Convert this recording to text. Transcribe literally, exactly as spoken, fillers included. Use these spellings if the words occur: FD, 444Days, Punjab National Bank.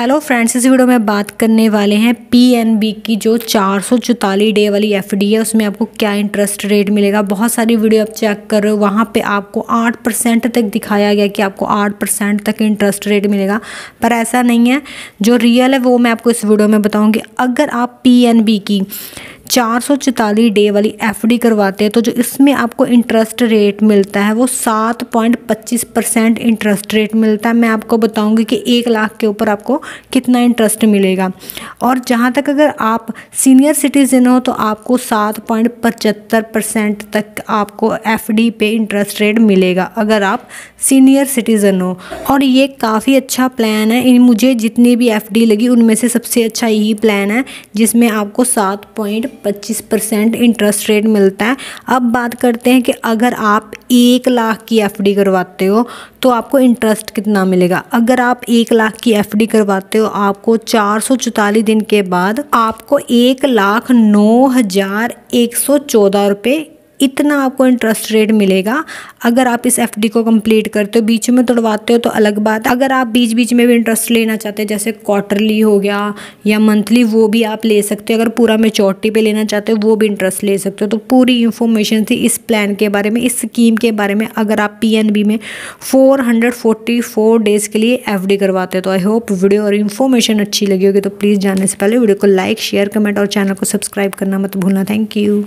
Hello friends, इस video में बात करने वाले हैं पीएनबी की जो चार सौ चौतालीस डे वाली एफडी है, उसमें आपको क्या इंटरेस्ट रेट मिलेगा। बहुत सारी वीडियो आप चेक कर रहे हो, वहाँ पे आपको आठ परसेंट तक दिखाया गया कि आपको आठ परसेंट तक इंटरेस्ट रेट मिलेगा, पर ऐसा नहीं है। जो रियल है वो मैं आपको इस वीडियो में बताऊँगी। अगर आप पीएनबी की चार सौ चौतालीस डे वाली एफडी करवाते हैं तो जो इसमें आपको इंटरेस्ट रेट मिलता है वो सात पॉइंट पच्चीस परसेंट इंटरेस्ट रेट मिलता है। मैं आपको बताऊंगी कि एक लाख के ऊपर आपको कितना इंटरेस्ट मिलेगा। और जहां तक अगर आप सीनियर सिटीज़न हो तो आपको सात पॉइंट पचहत्तर परसेंट तक आपको एफडी पे इंटरेस्ट रेट मिलेगा अगर आप सीनियर सिटीज़न हो। और ये काफ़ी अच्छा प्लान है। मुझे जितनी भी एफडी लगी उनमें से सबसे अच्छा यही प्लान है जिसमें आपको सात पॉइंट पच्चीस परसेंट इंटरेस्ट रेट मिलता है। अब बात करते हैं कि अगर आप एक लाख की एफडी करवाते हो तो आपको इंटरेस्ट कितना मिलेगा। अगर आप एक लाख की एफडी करवाते हो आपको चार सौ चौतालीस दिन के बाद आपको एक लाख नौ हज़ार एक सौ चौदह रुपये इतना आपको इंटरेस्ट रेट मिलेगा अगर आप इस एफडी को कंप्लीट करते हो। बीच में तोड़वाते हो तो अलग बात है। अगर आप बीच बीच में भी इंटरेस्ट लेना चाहते हैं, जैसे क्वार्टरली हो गया या मंथली, वो भी आप ले सकते हो। अगर पूरा मैच्योरिटी पे लेना चाहते हो वो भी इंटरेस्ट ले सकते हो। तो पूरी इन्फॉर्मेशन थी इस प्लान के बारे में, इस स्कीम के बारे में, अगर आप पी एन बी में four hundred forty four days के लिए एफ डी करवाते हो। तो आई होप वीडियो और इन्फॉर्मेशन अच्छी लगी होगी। तो प्लीज़ जानने से पहले वीडियो को लाइक, शेयर, कमेंट और चैनल को सब्सक्राइब करना मत भूलना। Thank you.